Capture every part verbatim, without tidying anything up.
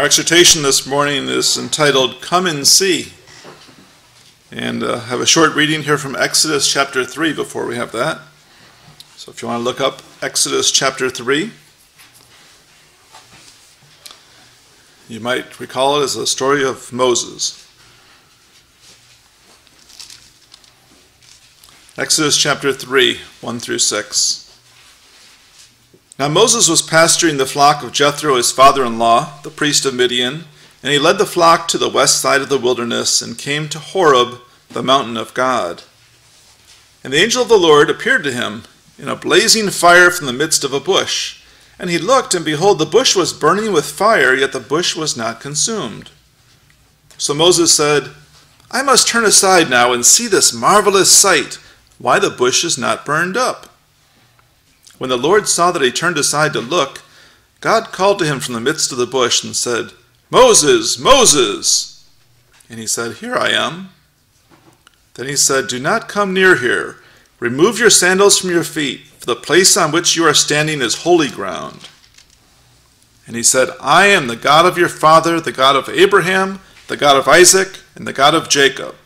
Our exhortation this morning is entitled, Come and See. And uh, I have a short reading here from Exodus chapter three before we have that. So if you want to look up Exodus chapter three. You might recall it as the story of Moses. Exodus chapter three, one through six. Now Moses was pasturing the flock of Jethro, his father-in-law, the priest of Midian, and he led the flock to the west side of the wilderness and came to Horeb, the mountain of God. And the angel of the Lord appeared to him in a blazing fire from the midst of a bush. And he looked, and behold, the bush was burning with fire, yet the bush was not consumed. So Moses said, I must turn aside now and see this marvelous sight, why the bush is not burned up. When the Lord saw that he turned aside to look, God called to him from the midst of the bush and said, Moses, Moses! And he said, Here I am. Then he said, Do not come near here. Remove your sandals from your feet, for the place on which you are standing is holy ground. And he said, I am the God of your father, the God of Abraham, the God of Isaac, and the God of Jacob.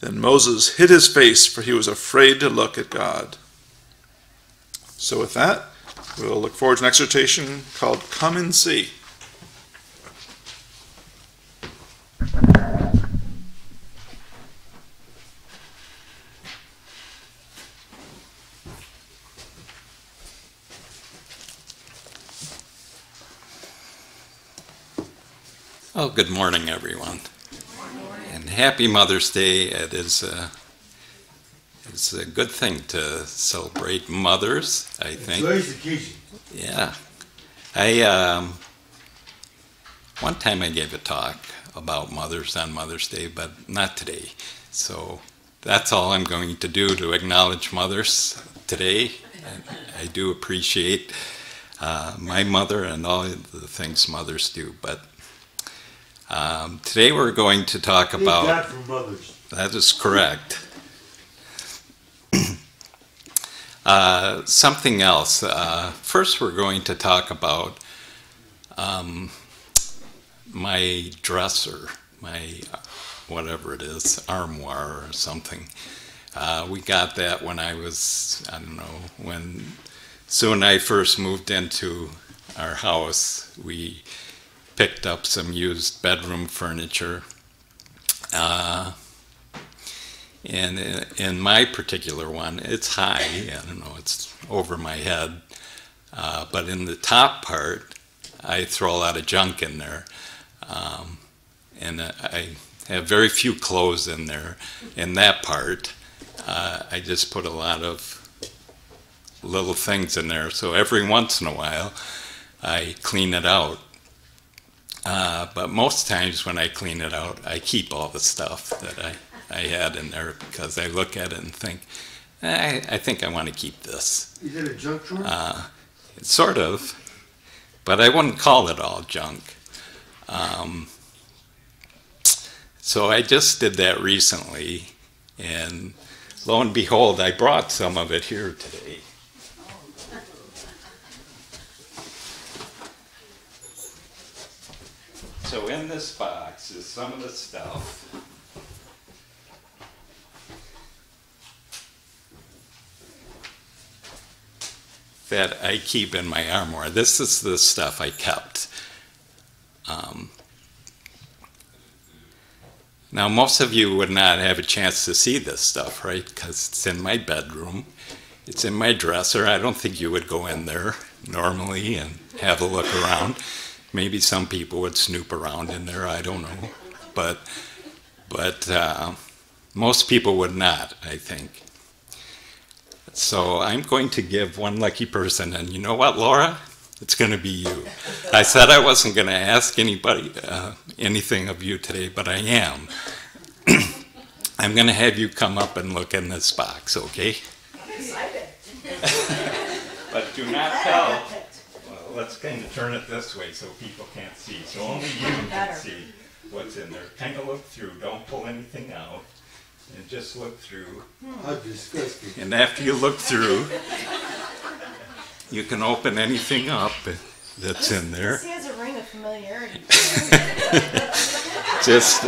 Then Moses hid his face, for he was afraid to look at God. So with that, we'll look forward to an exhortation called Come and See. Well, good morning, everyone. Good morning. And happy Mother's Day. It is... Uh, It's a good thing to celebrate mothers, I think. Yeah. I um, one time I gave a talk about mothers on Mother's Day, but not today. So that's all I'm going to do to acknowledge mothers today. I do appreciate uh, my mother and all the things mothers do. But um, today we're going to talk about... Thank God for mothers. That is correct. Uh, something else. Uh, first, we're going to talk about um, my dresser, my whatever it is, armoire or something. Uh, we got that when I was, I don't know, when Sue and I first moved into our house. We picked up some used bedroom furniture. Uh, And in my particular one, it's high. I don't know, it's over my head. Uh, but in the top part, I throw a lot of junk in there. Um, and I have very few clothes in there. In that part, uh, I just put a lot of little things in there. So every once in a while, I clean it out. Uh, but most times when I clean it out, I keep all the stuff that I... I had in there because I look at it and think, I, I think I want to keep this. Is it a junk drawer? Uh, sort of, but I wouldn't call it all junk. Um, so I just did that recently, and lo and behold, I brought some of it here today. So in this box is some of the stuff that I keep in my armoire. This is the stuff I kept. Um, now, most of you would not have a chance to see this stuff, right? Because it's in my bedroom. It's in my dresser. I don't think you would go in there normally and have a look around. Maybe some people would snoop around in there. I don't know. But, but uh, most people would not, I think. So I'm going to give one lucky person, and you know what, Laura? It's going to be you. I said I wasn't going to ask anybody uh, anything of you today, but I am. I'm going to have you come up and look in this box, okay? I'm excited. But do not tell. Well, let's kind of turn it this way so people can't see. So only you can see what's in there. Kind of look through. Don't pull anything out. And just look through. How disgusting. And after you look through, you can open anything up that's in there. She has a ring of familiarity. Just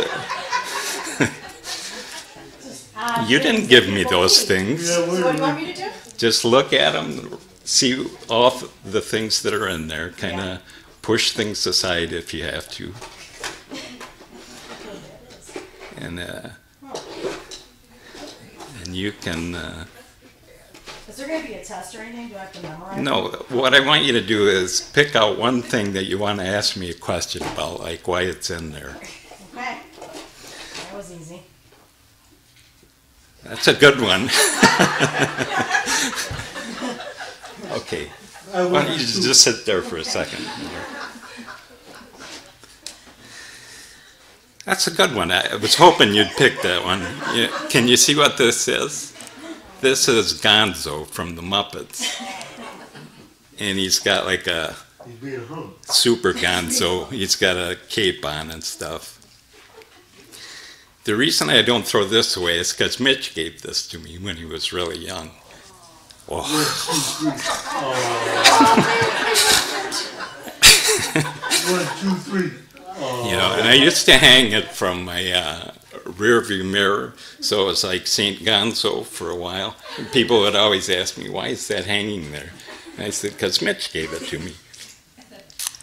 uh, you didn't give me those things. So what do you want me to do? Just look at them, see all the things that are in there. Kind of yeah. push things aside if you have to. And uh, and you can. Uh, Is there going to be a test or anything? Do I have to memorize? No. What I want you to do is pick out one thing that you want to ask me a question about, like why it's in there. Okay. That was easy. That's a good one. Okay. Why don't you just sit there for a second? That's a good one. I was hoping you'd pick that one. Can you see what this is? This is Gonzo from the Muppets, and he's got like a super Gonzo. He's got a cape on and stuff. The reason I don't throw this away is because Mitch gave this to me when he was really young. Oh. You know, and I used to hang it from my uh, rearview mirror, so it was like Saint Gonzo for a while. And people would always ask me, why is that hanging there? And I said, because Mitch gave it to me.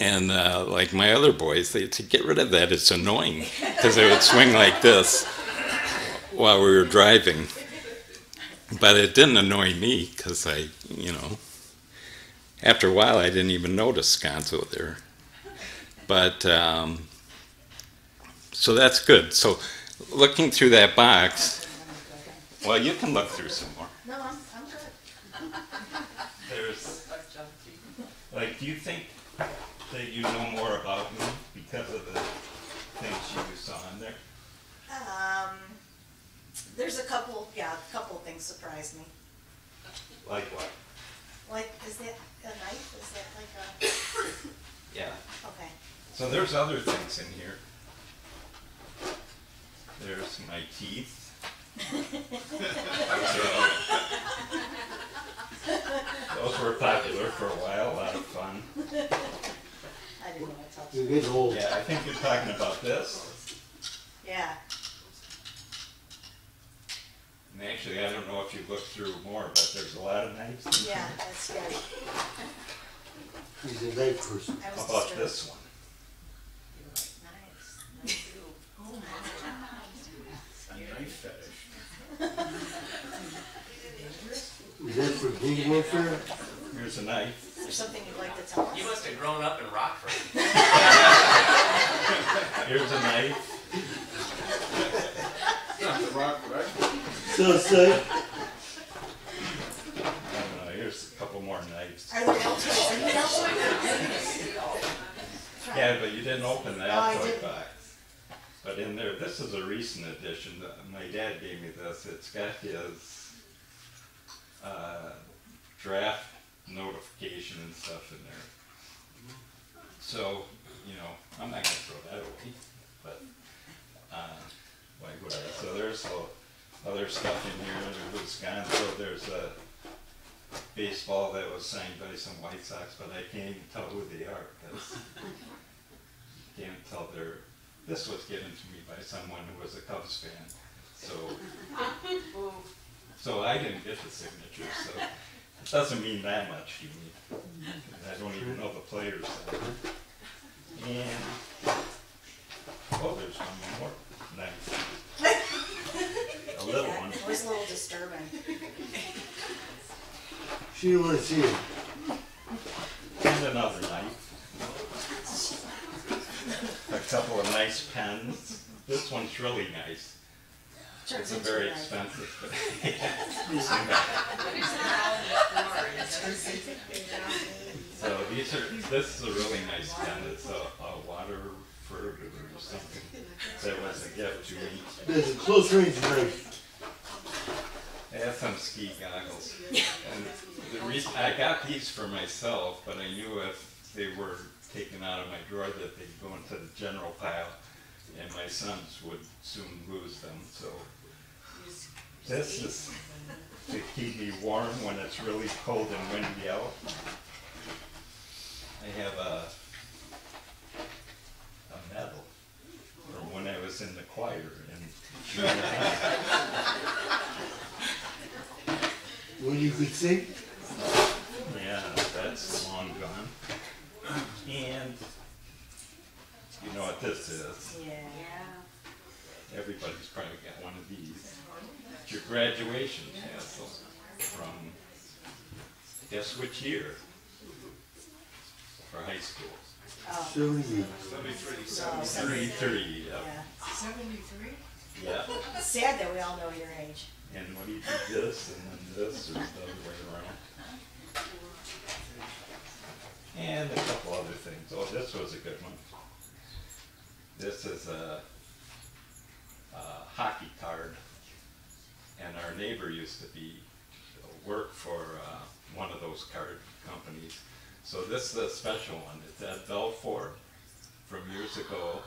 And uh, like my other boys, they'd say, get rid of that, it's annoying. Because it would swing like this while we were driving. But it didn't annoy me, because I, you know, after a while I didn't even notice Gonzo there. But, um, so that's good. So looking through that box, well, you can look through some more. No, I'm, I'm good. There's, like, do you think that you know more about me because of the things you saw in there? Um, there's a couple, yeah, a couple of things surprised me. Like what? Like, is that a knife? Is that like a... Yeah. Okay. So there's other things in here. There's my teeth. So, those were popular for a while, a lot of fun. I didn't want to touch them. Yeah, I think you're talking about this. Yeah. And actually, I don't know if you looked through more, but there's a lot of knives. Yeah, that's good. He's a knife person. How about disturbed. This one? Is that for gang warfare? Here's a knife. Is there something you'd like to tell us? You must have grown up in Rockford. Here's a knife. It's not the Rockford. So sick. I don't know. Here's a couple more knives. Are there elbows? Yeah, but you didn't open that toy box. But in there, this is a recent edition. My dad gave me this. It's got his uh, draft notification and stuff in there. So, you know, I'm not going to throw that away. But, uh, like what? So there's other stuff in here. There was Gonzo. There's a baseball that was signed by some White Sox, but I can't even tell who they are because you can't tell they're. This was given to me by someone who was a Cubs fan, so so I didn't get the signature. So it doesn't mean that much to me. I don't even know the players. And oh, there's one more. Nice, a little one. It was a little disturbing. She was here. And another knife. A couple of nice pens. This one's really nice. It's a very expensive. So these are. This is a really nice pen. It's a, a Waterford or something. That was a gift to me. There's a close range knife. I have some ski goggles. And the reason I got these for myself, but I knew if they were taken out of my drawer that they'd go into the general pile, and my sons would soon lose them. So this is to keep me warm when it's really cold and windy out. I have a choir. And well, you could sing? Yeah, that's long gone. And you know what this is. Yeah. Everybody's probably got one of these. It's your graduation castle from, guess which year? For high school. Oh. seventy-three. seventy-three, yeah. seventy-three? Yeah. It's sad that we all know your age. And when you do this and then this, or the other way around. And a couple other things. Oh, this was a good one. This is a, a hockey card. And our neighbor used to be work for uh, one of those card companies. So this is a special one. It's Ed Belfour from years ago.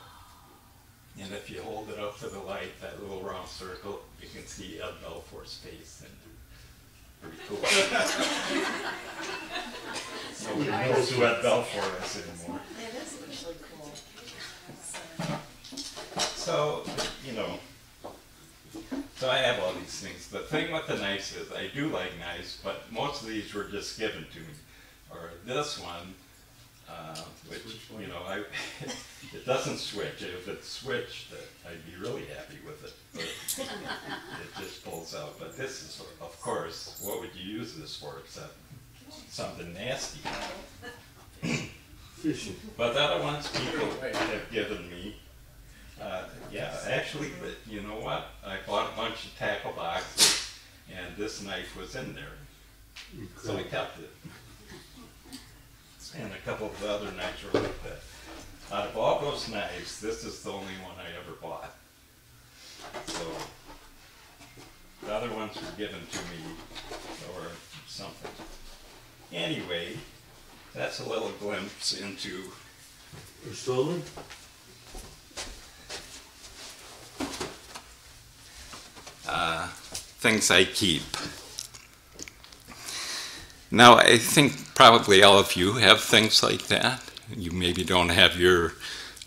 And if you hold it up to the light, that little round circle, you can see Ed Belfour's face. And pretty cool. Nobody knows who Ed Belfour is anymore. It is actually cool. So, you know, so I have all these things. The thing with the knives is I do like knives, but most of these were just given to me. Or this one, uh, which, you know, I, it doesn't switch. If it switched, I'd be really happy with it. But it just pulls out. But this is, of course, what would you use this for except something nasty? But the other ones people have given me. Uh, yeah, actually, you know what? I bought a bunch of tackle boxes, and this knife was in there. So I kept it. And a couple of the other knives were like that. Out of all those knives, this is the only one I ever bought. So the other ones were given to me or something. Anyway, that's a little glimpse into... You're stolen? Uh, things I keep. Now, I think probably all of you have things like that. You maybe don't have your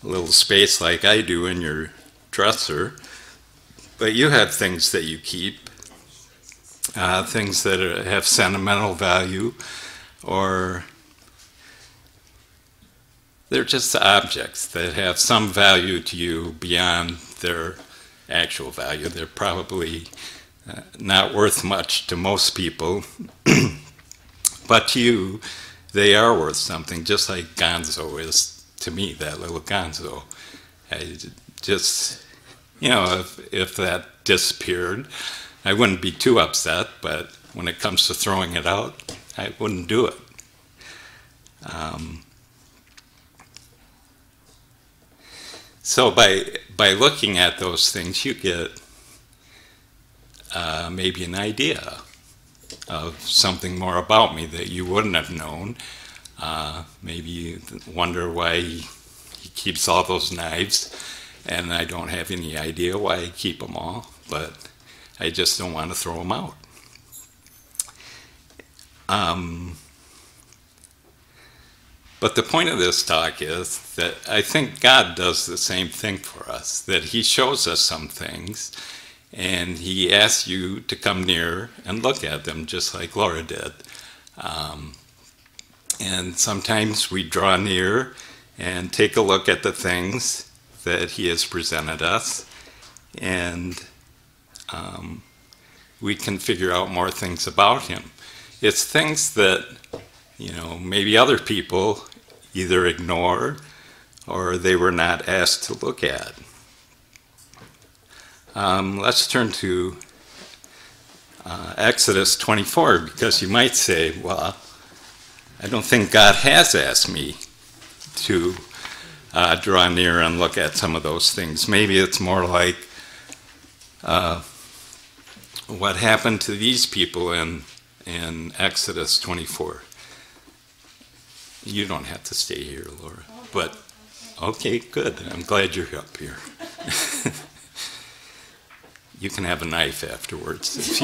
little space like I do in your dresser, but you have things that you keep, uh, things that are, have sentimental value, or they're just objects that have some value to you beyond their actual value. They're probably uh, not worth much to most people. But to you, they are worth something, just like Gonzo is to me, that little Gonzo. I just, you know, if, if that disappeared, I wouldn't be too upset, but when it comes to throwing it out, I wouldn't do it. Um, so by, by looking at those things, you get uh, maybe an idea of something more about me that you wouldn't have known. Uh, maybe you wonder why he, he keeps all those knives, and I don't have any idea why I keep them all, but I just don't want to throw them out. Um, but the point of this talk is that I think God does the same thing for us, that he shows us some things, and he asks you to come near and look at them, just like Laura did. Um, and sometimes we draw near and take a look at the things that he has presented us, and um, we can figure out more things about him. It's things that, you know, maybe other people either ignore or they were not asked to look at. Um, let's turn to uh, Exodus twenty-four, because you might say, well, I don't think God has asked me to uh, draw near and look at some of those things. Maybe it's more like uh, what happened to these people in, in Exodus twenty-four. You don't have to stay here, Laura. But, okay, good. I'm glad you're up here. You can have a knife afterwards if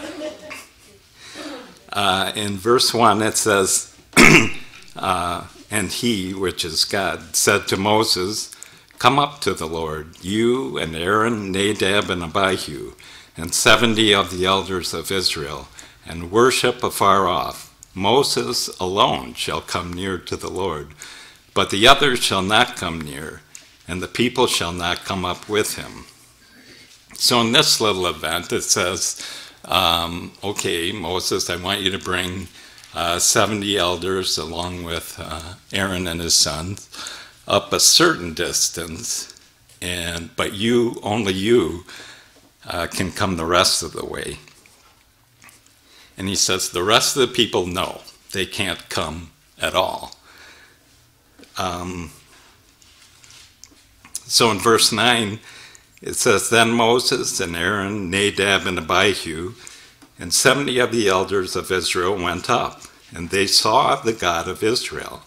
you want. uh, in verse one it says, uh, And he, which is God, said to Moses, "Come up to the Lord, you and Aaron, Nadab and Abihu, and seventy of the elders of Israel, and worship afar off. Moses alone shall come near to the Lord, but the others shall not come near, and the people shall not come up with him." So in this little event, it says, um, okay, Moses, I want you to bring uh, seventy elders along with uh, Aaron and his sons up a certain distance, and but you, only you, uh, can come the rest of the way. And he says, the rest of the people, no, they can't come at all. Um, so in verse nine, it says, "Then Moses and Aaron, Nadab and Abihu, and seventy of the elders of Israel went up, and they saw the God of Israel.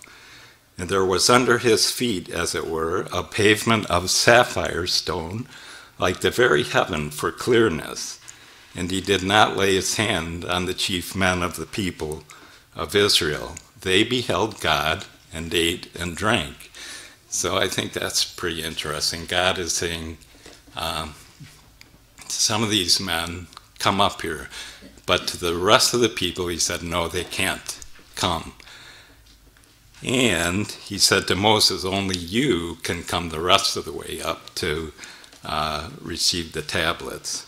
And there was under his feet, as it were, a pavement of sapphire stone, like the very heaven for clearness. And he did not lay his hand on the chief men of the people of Israel. They beheld God and ate and drank." So I think that's pretty interesting. God is saying, um, some of these men come up here, but to the rest of the people, he said, no, they can't come. And he said to Moses, only you can come the rest of the way up to uh, receive the tablets.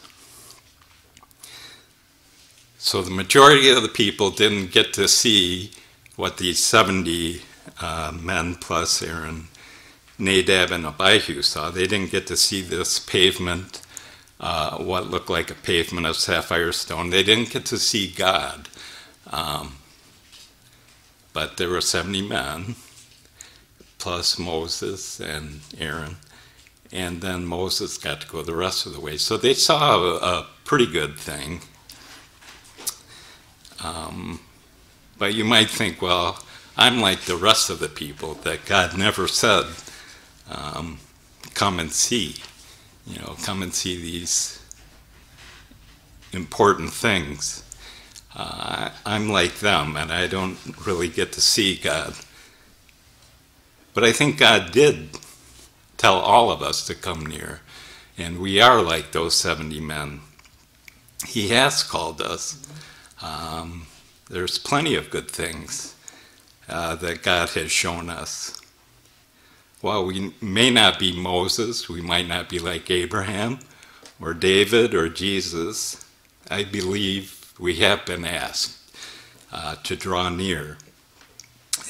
So the majority of the people didn't get to see what these seventy uh, men plus Aaron, Nadab, and Abihu saw. They didn't get to see this pavement, uh, what looked like a pavement of sapphire stone. They didn't get to see God. Um, but there were seventy men plus Moses and Aaron. And then Moses got to go the rest of the way. So they saw a, a pretty good thing. Um, but you might think, well, I'm like the rest of the people that God never said, um, come and see, you know, come and see these important things. Uh, I'm like them, and I don't really get to see God. But I think God did tell all of us to come near, and we are like those seventy men. He has called us. Um, there's plenty of good things uh, that God has shown us. While we may not be Moses, we might not be like Abraham or David or Jesus, I believe we have been asked uh, to draw near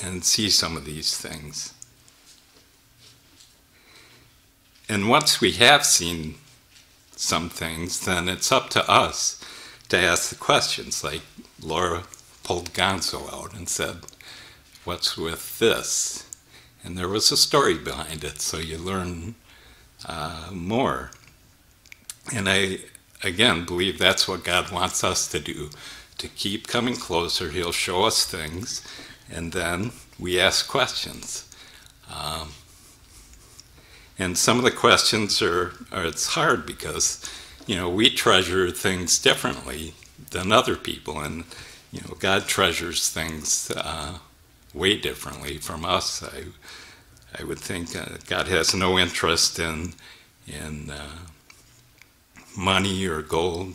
and see some of these things. And once we have seen some things, then it's up to us to ask the questions, like Laura pulled Gonzo out and said, "What's with this?" And there was a story behind it, so you learn uh, more. And I, again, believe that's what God wants us to do, to keep coming closer. He'll show us things, and then we ask questions. Um, and some of the questions are, are it's hard because, you know, we treasure things differently than other people, and, you know, God treasures things uh, way differently from us. I, I would think uh, God has no interest in, in uh, money or gold,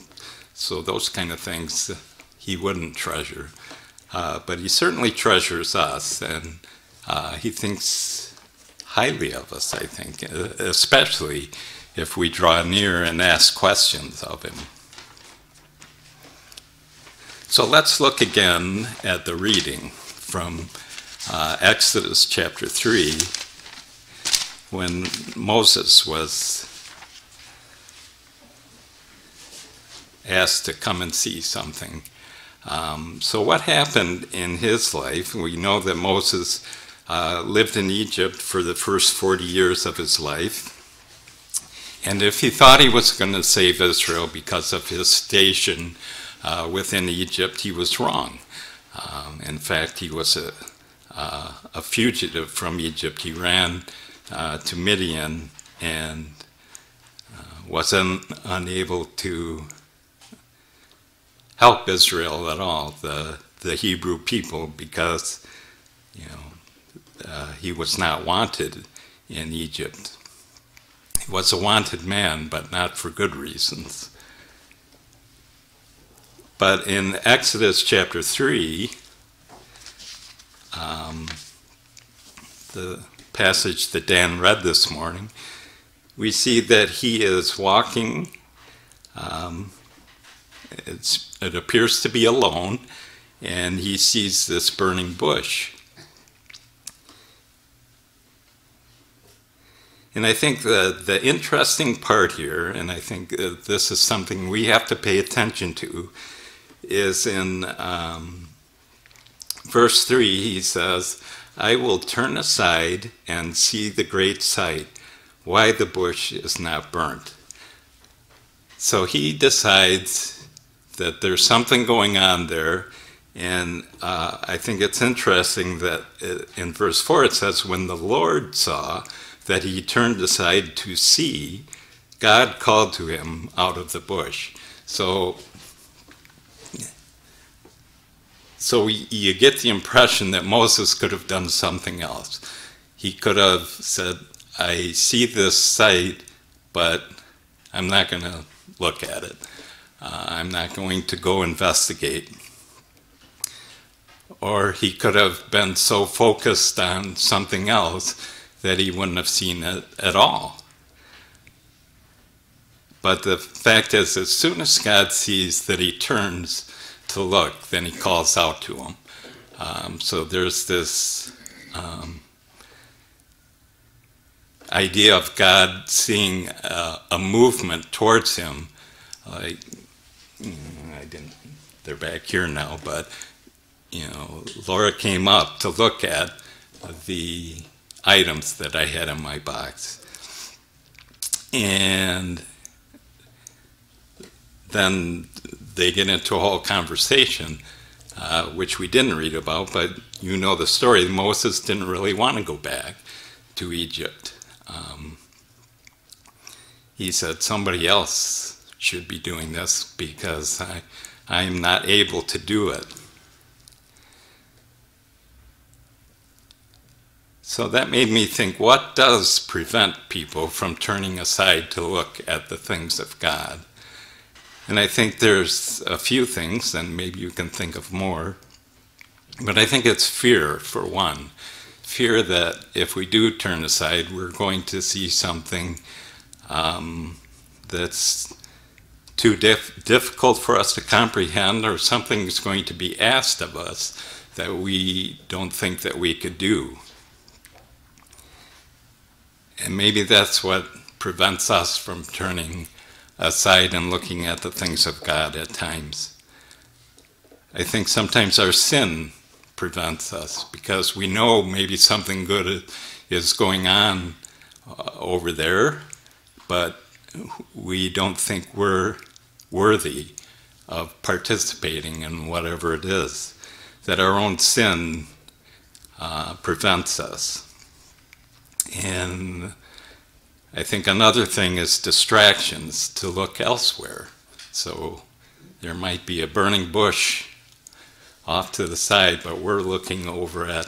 so those kind of things he wouldn't treasure. Uh, but he certainly treasures us, and uh, he thinks highly of us, I think, especially if we draw near and ask questions of him. So let's look again at the reading from uh, Exodus chapter three, when Moses was asked to come and see something. Um, so what happened in his life? We know that Moses uh, lived in Egypt for the first forty years of his life. And if he thought he was going to save Israel because of his station uh, within Egypt, he was wrong. Um, in fact, he was a, uh, a fugitive from Egypt. He ran uh, to Midian and uh, was un unable to help Israel at all, the, the Hebrew people, because, you know, uh, he was not wanted in Egypt. He was a wanted man, but not for good reasons. But in Exodus chapter three, um, the passage that Dan read this morning, we see that he is walking. Um, it's, it appears to be alone, and he sees this burning bush. And I think the, the interesting part here, and I think this is something we have to pay attention to, is in um, verse three, he says, "I will turn aside and see the great sight, why the bush is not burnt." So he decides that there's something going on there. And uh, I think it's interesting that it, in verse four it says, "When the Lord saw that he turned aside to see, God called to him out of the bush." So, so you get the impression that Moses could have done something else. He could have said, "I see this sight, but I'm not going to look at it. Uh, I'm not going to go investigate." Or he could have been so focused on something else that he wouldn't have seen it at all. But the fact is, as soon as God sees that he turns to look, then he calls out to him. Um, so there's this um, idea of God seeing a, a movement towards him. Like, I didn't, they're back here now, but you know, Laura came up to look at the items that I had in my box. And then they get into a whole conversation, uh, which we didn't read about, but you know the story. Moses didn't really want to go back to Egypt. Um, he said, "Somebody else should be doing this because I, I'm not able to do it." So that made me think, what does prevent people from turning aside to look at the things of God? And I think there's a few things, and maybe you can think of more. But I think it's fear, for one. Fear that if we do turn aside, we're going to see something um, that's too dif- difficult for us to comprehend, or something's going to be asked of us that we don't think that we could do. And maybe that's what prevents us from turning aside and looking at the things of God at times. I think sometimes our sin prevents us because we know maybe something good is going on over there, but we don't think we're worthy of participating in whatever it is, that our own sin uh, prevents us. And I think another thing is distractions, to look elsewhere. So there might be a burning bush off to the side, but we're looking over at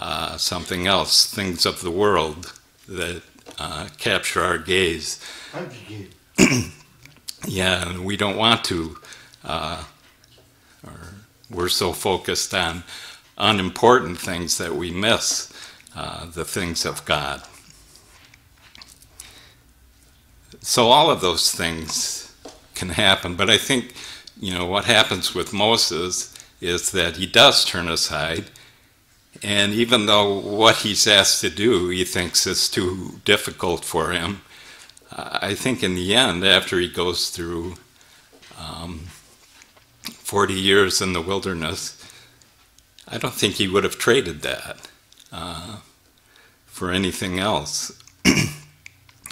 uh, something else, things of the world that uh, capture our gaze. Yeah, and we don't want to, uh, or we're so focused on unimportant things that we miss Uh, the things of God. So all of those things can happen, but I think, you know, what happens with Moses is that he does turn aside, and even though what he's asked to do he thinks is too difficult for him, uh, I think in the end, after he goes through um, forty years in the wilderness, I don't think he would have traded that Uh, for anything else.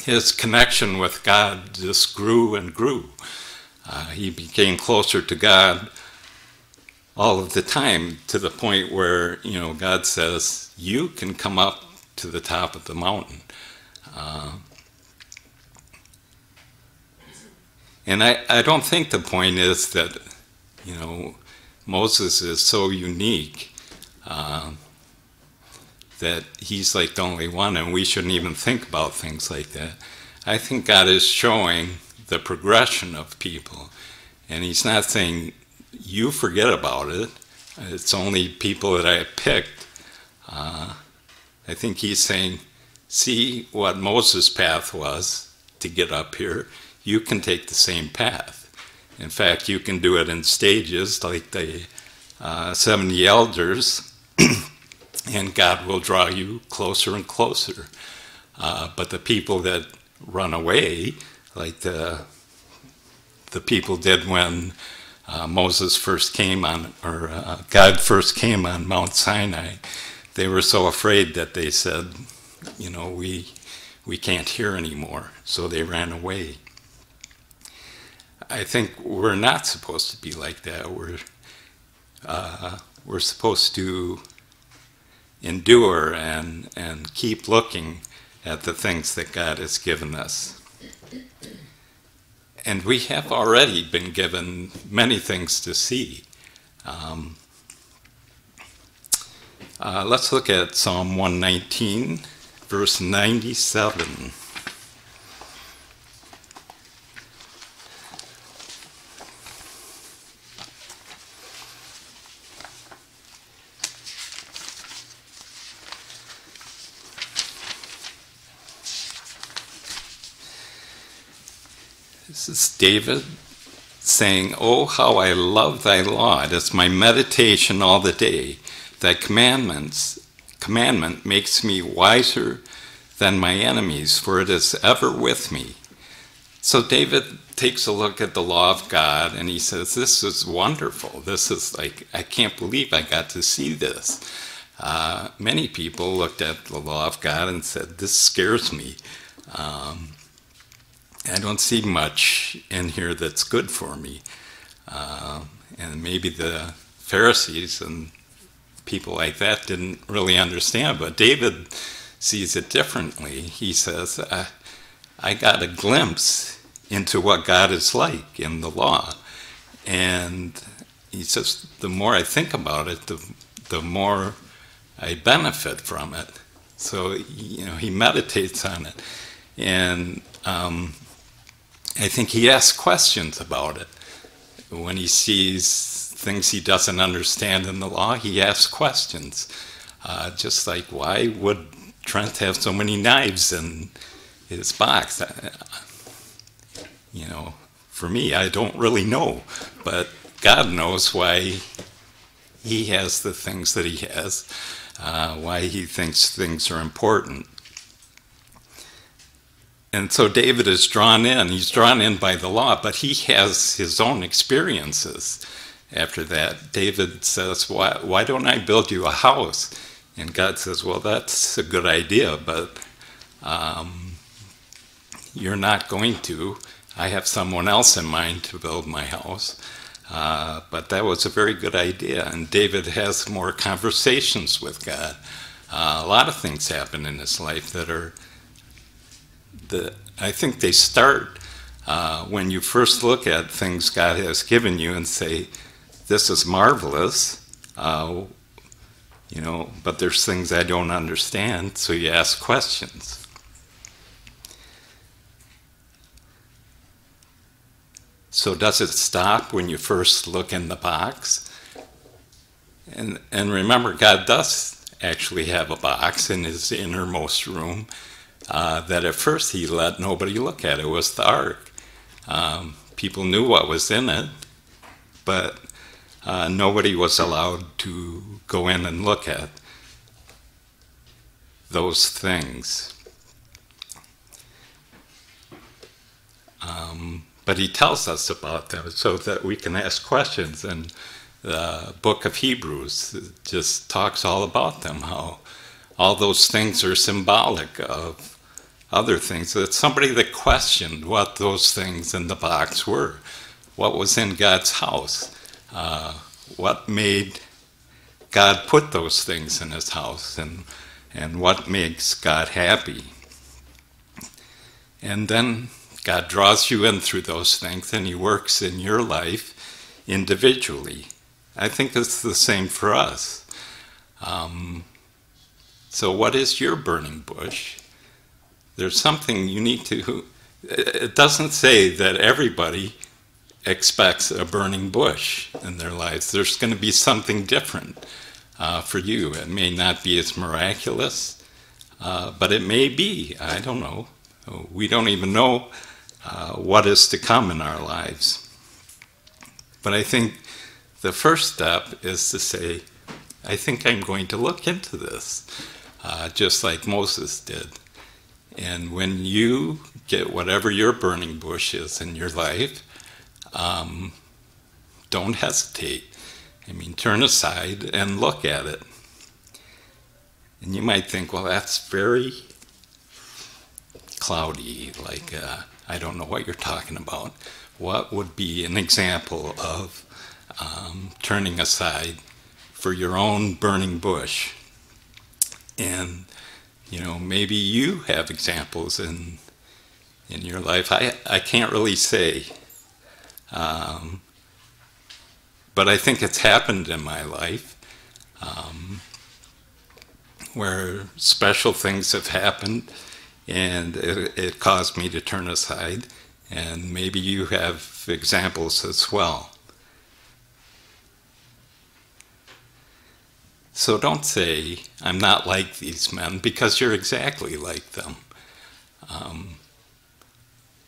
His connection with God just grew and grew. Uh, he became closer to God all of the time, to the point where, you know, God says, "You can come up to the top of the mountain." Uh, and I, I don't think the point is that, you know, Moses is so unique uh, that he's like the only one and we shouldn't even think about things like that. I think God is showing the progression of people, and he's not saying, you forget about it, it's only people that I picked. Uh, I think he's saying, see what Moses' path was to get up here, you can take the same path. In fact, you can do it in stages like the uh, seventy elders, and God will draw you closer and closer. Uh, but the people that run away, like the, the people did when uh, Moses first came on, or uh, God first came on Mount Sinai, they were so afraid that they said, you know, we, we can't hear anymore. So they ran away. I think we're not supposed to be like that. We're, uh, we're supposed to endure and, and keep looking at the things that God has given us. And we have already been given many things to see. Um, uh, let's look at Psalm one nineteen, verse ninety-seven. This is David saying, "Oh, how I love thy law. It is my meditation all the day. Thy commandments, commandment makes me wiser than my enemies, for it is ever with me." So David takes a look at the law of God, and he says, this is wonderful. This is like, I can't believe I got to see this. Uh, many people looked at the law of God and said, this scares me. Um, I don't see much in here that's good for me. Uh, and maybe the Pharisees and people like that didn't really understand, but David sees it differently. He says, I, I got a glimpse into what God is like in the law. And he says, the more I think about it, the, the more I benefit from it. So, you know, he meditates on it. And um, I think he asks questions about it. When he sees things he doesn't understand in the law, he asks questions. Uh, just like, why would Trent have so many knives in his box? I, you know, for me, I don't really know. But God knows why he has the things that he has, uh, why he thinks things are important. And so David is drawn in. He's drawn in by the law, but he has his own experiences after that. David says, why, why don't I build you a house? And God says, well, that's a good idea, but um, you're not going to. I have someone else in mind to build my house. Uh, but that was a very good idea. And David has more conversations with God. Uh, a lot of things happen in his life that are The, I think they start uh, when you first look at things God has given you and say, this is marvelous, uh, you know, but there's things I don't understand, so you ask questions. So does it stop when you first look in the box? And, and remember, God does actually have a box in his innermost room. Uh, that at first he let nobody look at. It was the ark. Um, people knew what was in it, but uh, nobody was allowed to go in and look at those things. Um, but he tells us about them so that we can ask questions, and the book of Hebrews just talks all about them, how all those things are symbolic of other things. It's somebody that questioned what those things in the box were. What was in God's house? Uh, what made God put those things in his house? And, and what makes God happy? And then God draws you in through those things, and he works in your life individually. I think it's the same for us. Um, So what is your burning bush? There's something you need to, it doesn't say that everybody expects a burning bush in their lives. There's going to be something different uh, for you. It may not be as miraculous, uh, but it may be. I don't know. We don't even know uh, what is to come in our lives. But I think the first step is to say, I think I'm going to look into this, uh, just like Moses did. And when you get whatever your burning bush is in your life, um, don't hesitate. I mean, turn aside and look at it. And you might think, well, that's very cloudy, like uh, I don't know what you're talking about. What would be an example of um, turning aside for your own burning bush? And you know, maybe you have examples in in your life. I I can't really say, um, but I think it's happened in my life um, where special things have happened. And it, it caused me to turn aside. And maybe you have examples as well. So don't say, I'm not like these men, because you're exactly like them. Um,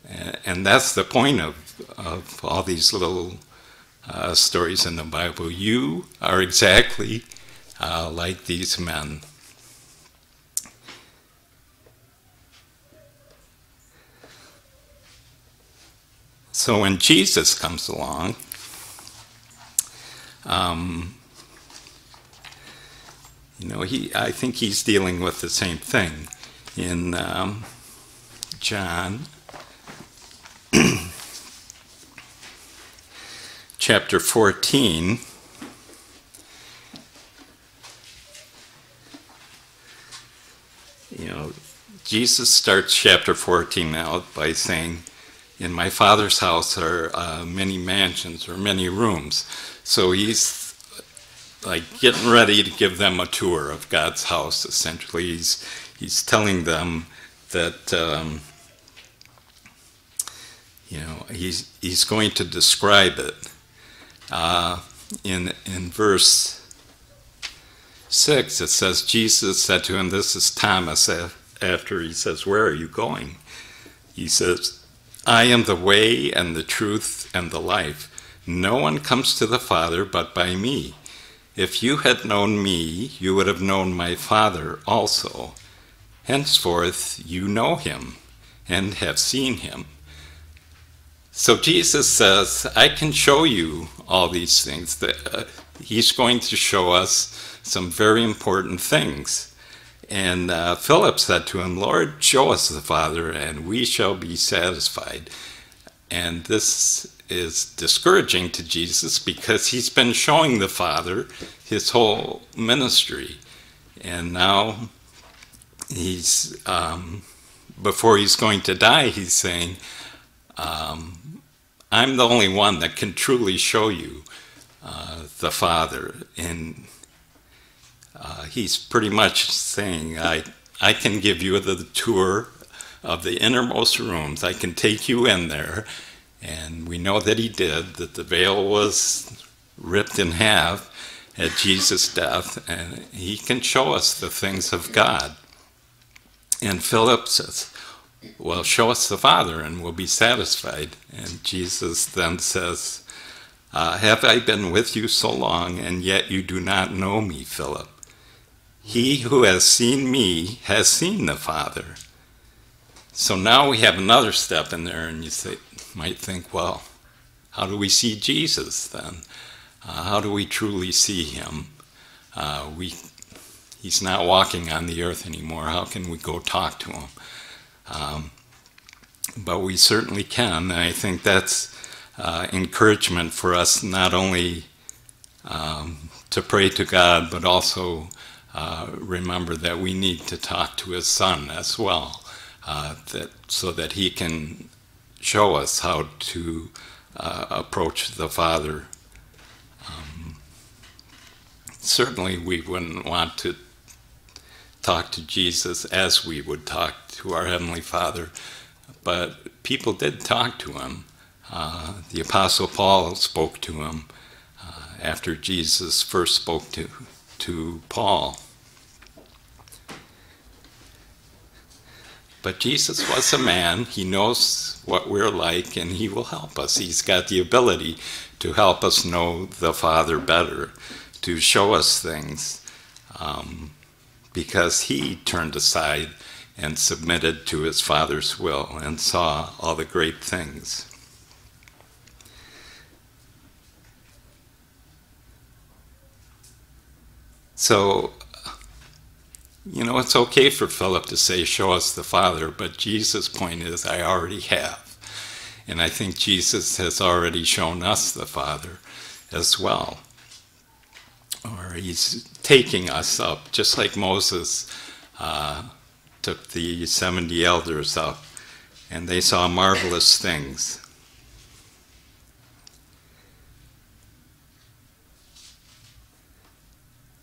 and, and that's the point of, of all these little uh, stories in the Bible. You are exactly uh, like these men. So when Jesus comes along, um, you know, he, I think he's dealing with the same thing. In um, John chapter fourteen, you know, Jesus starts chapter fourteen out by saying, in my Father's house are uh, many mansions or many rooms. So he's like getting ready to give them a tour of God's house, essentially. He's, he's telling them that, um, you know, he's, he's going to describe it. Uh, in, in verse six, it says, Jesus said to him, this is Thomas, after he says, where are you going? He says, I am the way and the truth and the life. No one comes to the Father but by me. If you had known me, you would have known my Father also. Henceforth, you know him and have seen him. So Jesus says, I can show you all these things. That, uh, he's going to show us some very important things. And uh, Philip said to him, Lord, show us the Father, and we shall be satisfied. And this is discouraging to Jesus because he's been showing the Father his whole ministry. And now, he's um, before he's going to die, he's saying, um, I'm the only one that can truly show you uh, the Father. And Uh, he's pretty much saying, I, I can give you the tour of the innermost rooms. I can take you in there. And we know that he did, that the veil was ripped in half at Jesus' death, and he can show us the things of God. And Philip says, well, show us the Father, and we'll be satisfied. And Jesus then says, uh, have I been with you so long, and yet you do not know me, Philip? He who has seen me has seen the Father. So now we have another step in there, and you say, might think, well, how do we see Jesus then? Uh, how do we truly see him? Uh, we, he's not walking on the earth anymore. How can we go talk to him? Um, but we certainly can, and I think that's uh, encouragement for us not only um, to pray to God, but also Uh, remember that we need to talk to his Son as well, uh, that, so that he can show us how to uh, approach the Father. Um, certainly we wouldn't want to talk to Jesus as we would talk to our Heavenly Father, but people did talk to him. Uh, the Apostle Paul spoke to him uh, after Jesus first spoke to, to Paul. But Jesus was a man. He knows what we're like, and he will help us. He's got the ability to help us know the Father better, to show us things, um, because he turned aside and submitted to his Father's will and saw all the great things. So, you know, it's okay for Philip to say, show us the Father, but Jesus' point is, I already have. And I think Jesus has already shown us the Father as well. Or he's taking us up, just like Moses uh, took the seventy elders up, and they saw marvelous things.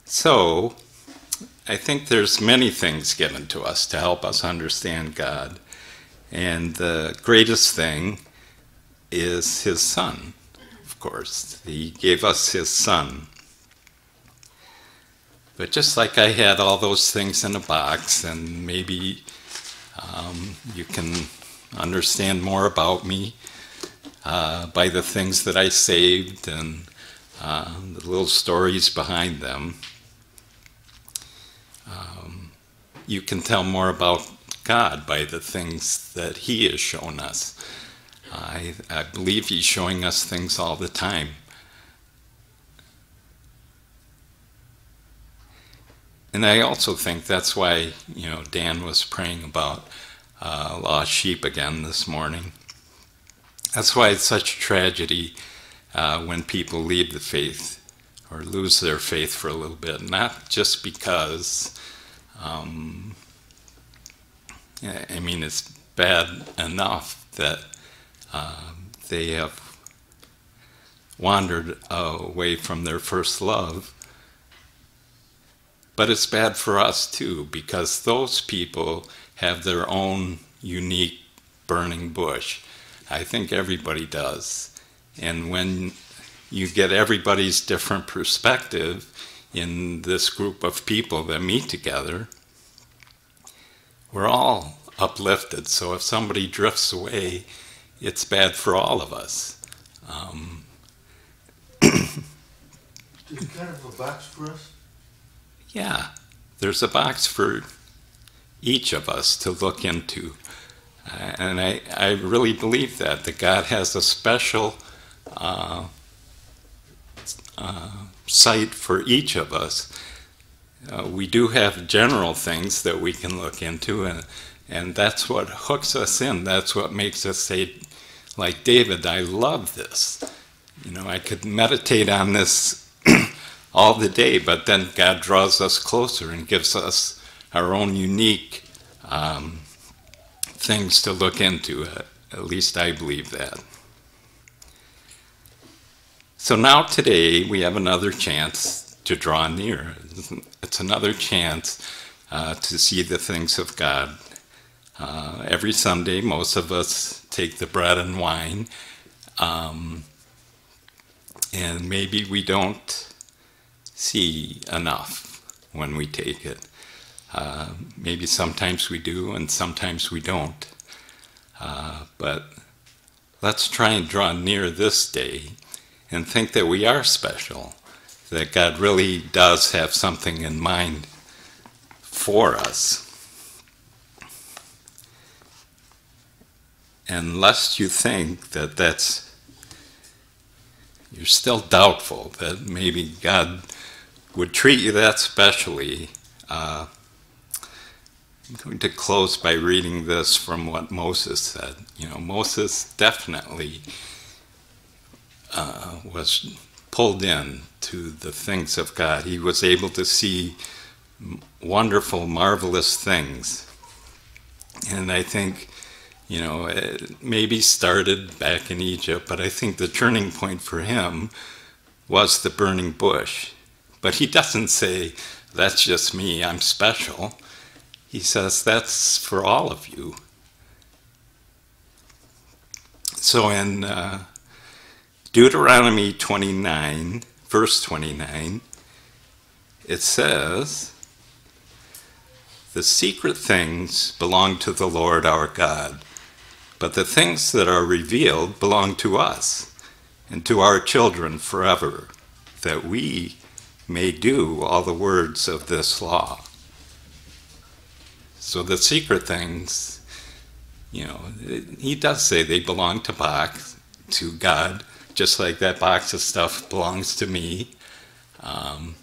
So, I think there's many things given to us to help us understand God. And the greatest thing is his Son, of course. He gave us his Son. But just like I had all those things in a box, and maybe um, you can understand more about me uh, by the things that I saved and uh, the little stories behind them. Um, you can tell more about God by the things that he has shown us. I, I believe he's showing us things all the time. And I also think that's why, you know, Dan was praying about uh, lost sheep again this morning. That's why it's such a tragedy uh, when people leave the faith or lose their faith for a little bit, not just because, um, I mean, it's bad enough that uh, they have wandered away from their first love, but it's bad for us too, because those people have their own unique burning bush. I think everybody does. And when you get everybody's different perspective in this group of people that meet together, we're all uplifted. So if somebody drifts away, it's bad for all of us. Um, Is it kind of a box for us? Yeah, there's a box for each of us to look into. Uh, and I, I really believe that, that God has a special uh, Uh, site for each of us. Uh, we do have general things that we can look into, and, and that's what hooks us in. That's what makes us say, like David, I love this. You know, I could meditate on this all the day, but then God draws us closer and gives us our own unique um, things to look into. Uh, at least I believe that. So now today we have another chance to draw near. It's another chance uh, to see the things of God. Uh, every Sunday, most of us take the bread and wine, um, and maybe we don't see enough when we take it. Uh, maybe sometimes we do and sometimes we don't. Uh, but let's try and draw near this day and think that we are special, that God really does have something in mind for us. And lest you think that that's, you're still doubtful that maybe God would treat you that specially, uh, I'm going to close by reading this from what Moses said. You know, Moses definitely Uh, was pulled in to the things of God. He was able to see wonderful, marvelous things. And I think, you know, it maybe started back in Egypt, but I think the turning point for him was the burning bush. But he doesn't say, that's just me, I'm special. He says that's for all of you. So in uh, Deuteronomy twenty-nine, verse twenty-nine, it says, "The secret things belong to the Lord our God, but the things that are revealed belong to us and to our children forever, that we may do all the words of this law." So the secret things, you know, it, he does say they belong to box, to God, just like that box of stuff belongs to me. Um,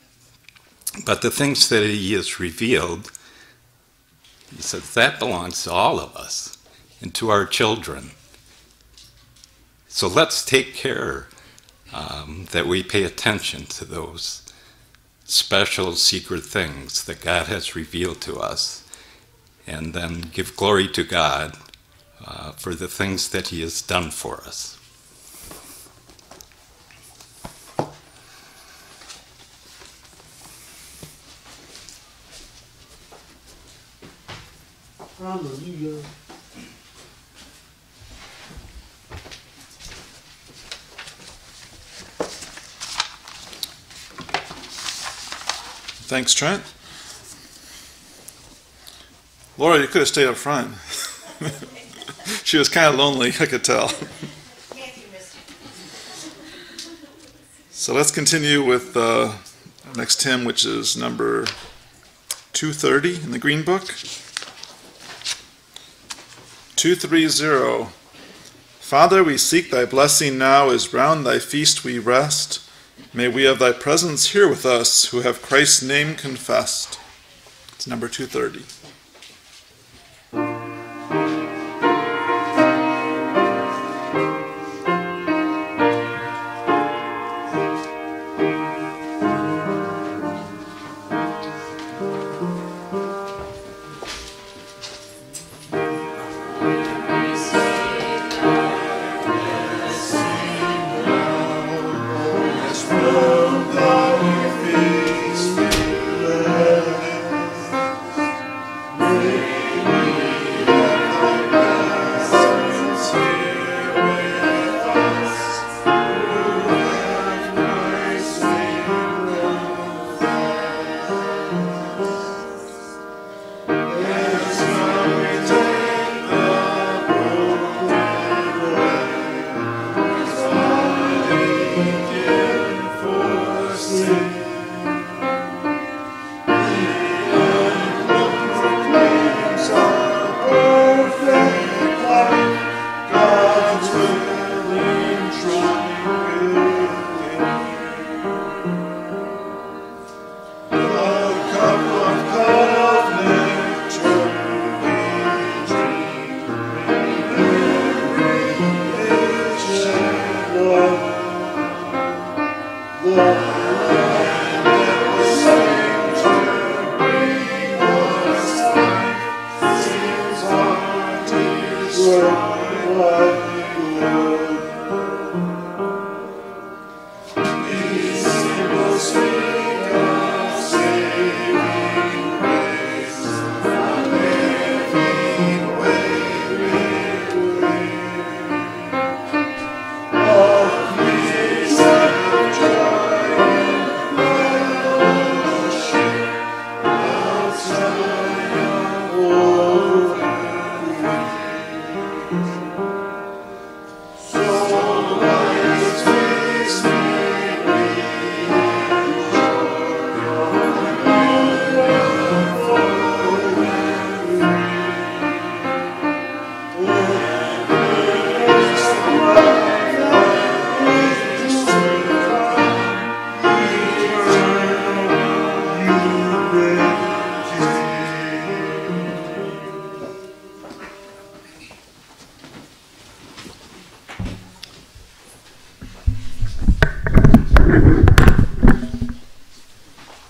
but the things that he has revealed, he says that belongs to all of us and to our children. So let's take care um, that we pay attention to those special secret things that God has revealed to us, and then give glory to God uh, for the things that he has done for us. Hallelujah. Thanks, Trent. Laura, you could have stayed up front. She was kind of lonely, I could tell. So let's continue with uh, our next hymn, which is number two thirty in the Green Book. two thirty. Father, we seek thy blessing now, as round thy feast we rest. May we have thy presence here with us who have Christ's name confessed. It's number two thirty.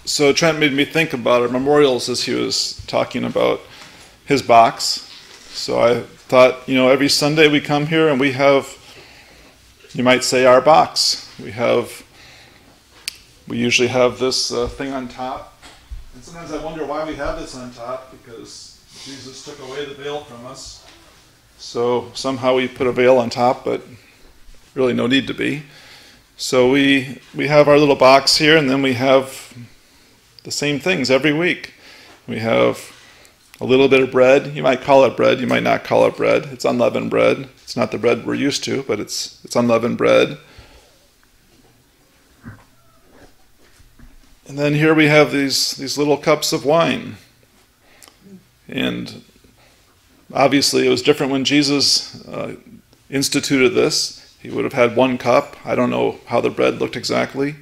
So Trent made me think about our memorials as he was talking about his box. So I thought, you know, every Sunday we come here and we have, you might say, our box. We have, we usually have this uh, thing on top And sometimes I wonder why we have this on top, because Jesus took away the veil from us. So somehow we put a veil on top, but really no need to be. So we, we have our little box here, and then we have the same things every week. We have a little bit of bread. You might call it bread. You might not call it bread. It's unleavened bread. It's not the bread we're used to, but it's, it's unleavened bread. And then here we have these, these little cups of wine. And obviously it was different when Jesus uh, instituted this. He would have had one cup. I don't know how the bread looked exactly.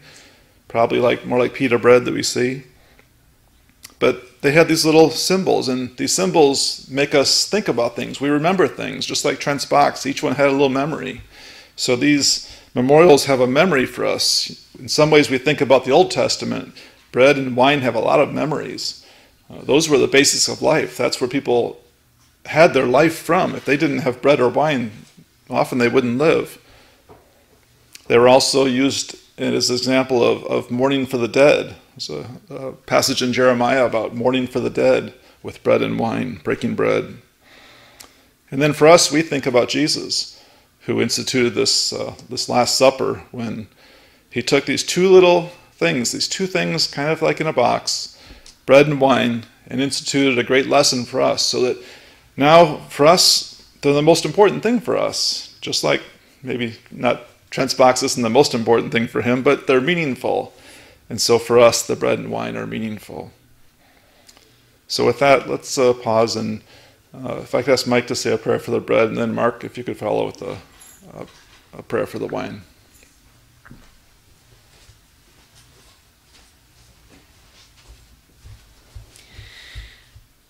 Probably like more like pita bread that we see. But they had these little symbols, and these symbols make us think about things. We remember things, just like Trent's box. Each one had a little memory. So these memorials have a memory for us. In some ways we think about the Old Testament. Bread and wine have a lot of memories. Uh, those were the basis of life. That's where people had their life from. If they didn't have bread or wine, often they wouldn't live. They were also used as an example of, of mourning for the dead. There's a, a passage in Jeremiah about mourning for the dead with bread and wine, breaking bread. And then for us, we think about Jesus, who instituted this, uh, this Last Supper, when he took these two little things, these two things kind of like in a box, bread and wine, and instituted a great lesson for us, so that now for us, they're the most important thing for us, just like maybe not Trent's box isn't the most important thing for him, but they're meaningful. And so for us, the bread and wine are meaningful. So with that, let's uh, pause. And uh, if I could ask Mike to say a prayer for the bread, and then Mark, if you could follow with a, a, a prayer for the wine.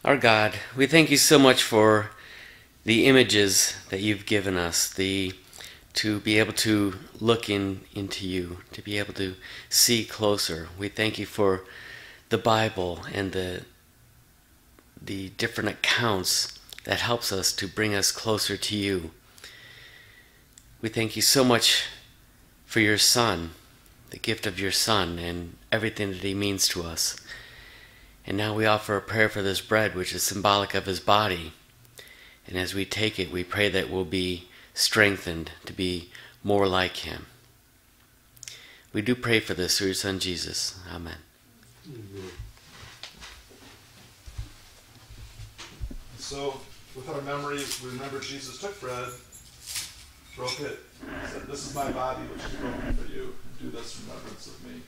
Our God, we thank you so much for the images that you've given us, the to be able to look in into you, to be able to see closer. We thank you for the Bible and the, the different accounts that helps us to bring us closer to you. We thank you so much for your Son, the gift of your Son and everything that he means to us. And now we offer a prayer for this bread, which is symbolic of his body. And as we take it, we pray that we'll be strengthened to be more like him. We do pray for this through your Son Jesus. Amen. So with our memories, we remember Jesus took bread, broke it, said, "This is my body which is broken for you. Do this in remembrance of me."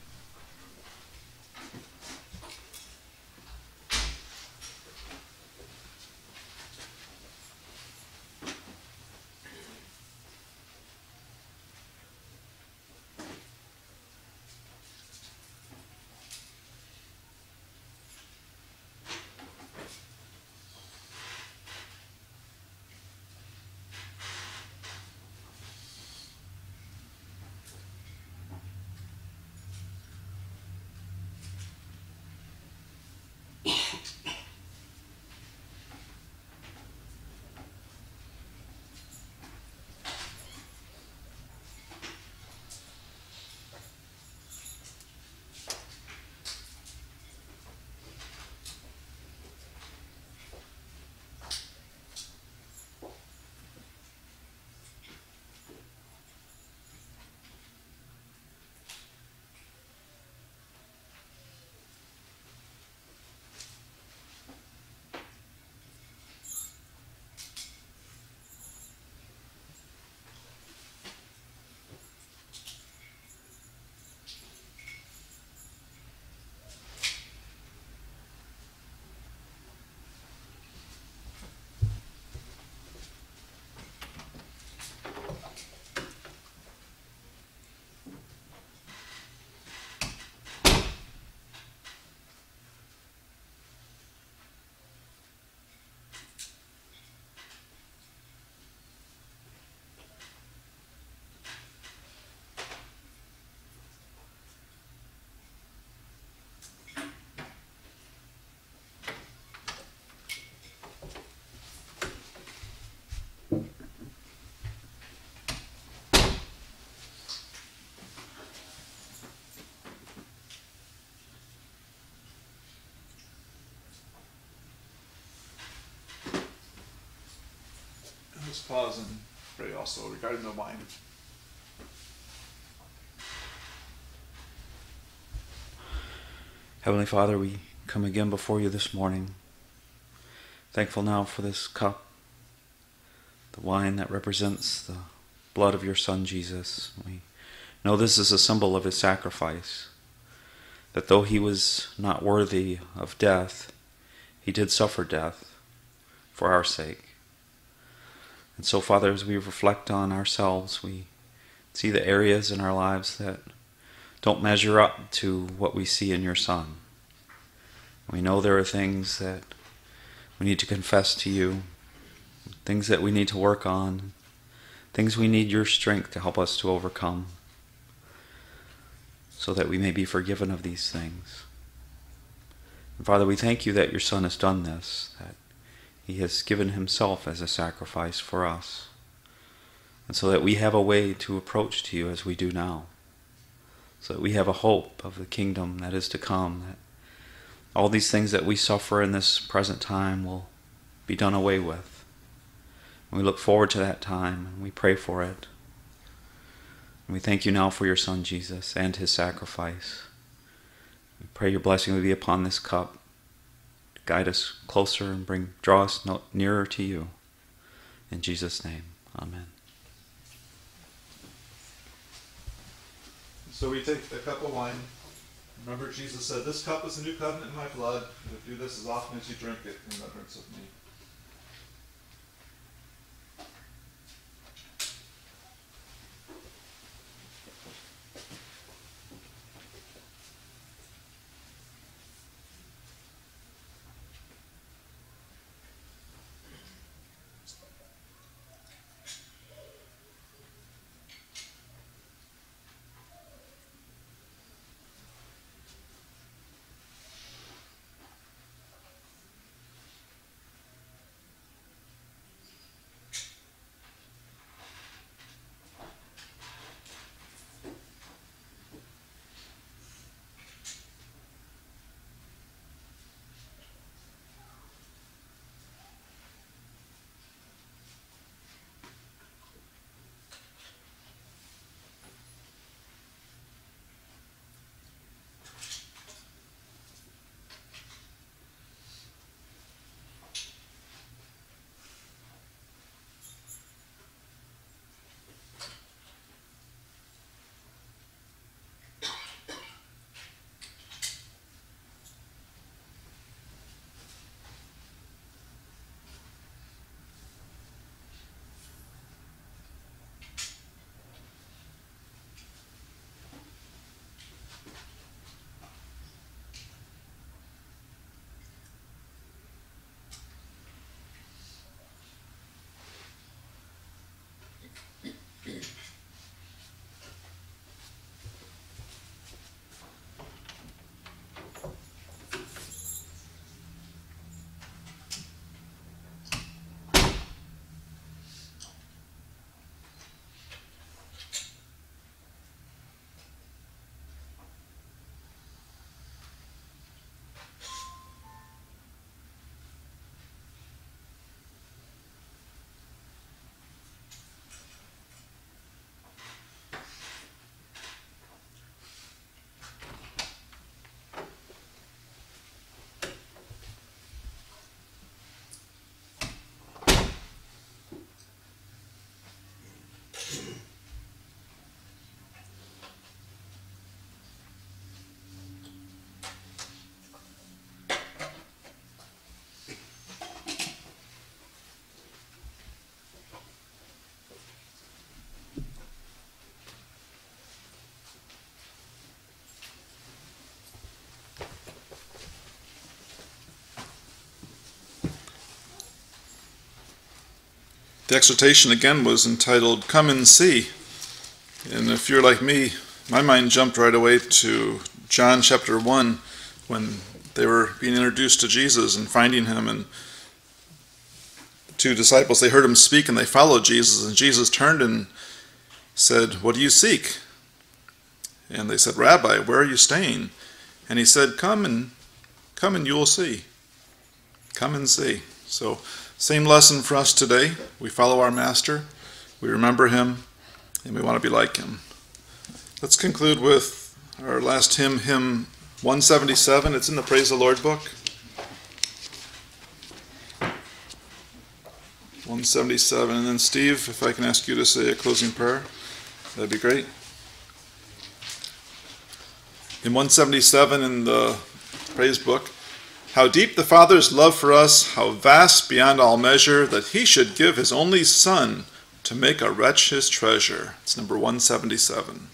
Apostle's Clause and pray also regarding the wine. Heavenly Father, we come again before you this morning, thankful now for this cup, the wine that represents the blood of your Son, Jesus. We know this is a symbol of his sacrifice, that though he was not worthy of death, he did suffer death for our sake. And so, Father, as we reflect on ourselves, we see the areas in our lives that don't measure up to what we see in your Son. We know there are things that we need to confess to you, things that we need to work on, things we need your strength to help us to overcome, so that we may be forgiven of these things. And Father, we thank you that your Son has done this, that he has given himself as a sacrifice for us, and so that we have a way to approach to you as we do now, so that we have a hope of the kingdom that is to come, that all these things that we suffer in this present time will be done away with. And we look forward to that time, and we pray for it. And we thank you now for your Son, Jesus, and his sacrifice. We pray your blessing would be upon this cup. Guide us closer and bring draw us no, nearer to you. In Jesus' name, amen. So we take the cup of wine. Remember, Jesus said, "This cup is the new covenant in my blood. And do this as often as you drink it in remembrance of me." The exhortation again was entitled, "Come and See." And if you're like me, my mind jumped right away to John chapter one when they were being introduced to Jesus and finding him. And the two disciples, they heard him speak and they followed Jesus. And Jesus turned and said, "What do you seek?" And they said, "Rabbi, where are you staying?" And he said, "Come and, come and you will see." Come and see. So same lesson for us today. We follow our master, we remember him, and we want to be like him. Let's conclude with our last hymn, hymn one seventy-seven. It's in the Praise the Lord book. one seventy-seven. And then Steve, if I can ask you to say a closing prayer, that'd be great. In one seventy-seven in the Praise book, how deep the Father's love for us, how vast beyond all measure, that he should give his only Son to make a wretch his treasure. It's number one seventy-seven.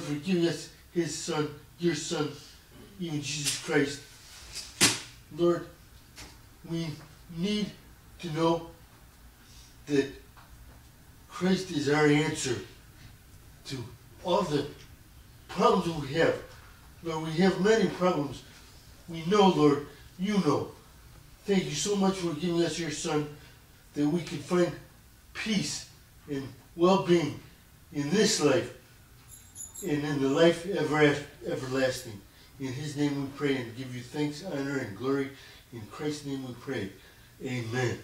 For giving us your Son, that we can find peace and well-being in this life and in the life ever everlasting. In his name we pray and give you thanks, honor, and glory. In Christ's name we pray. Amen.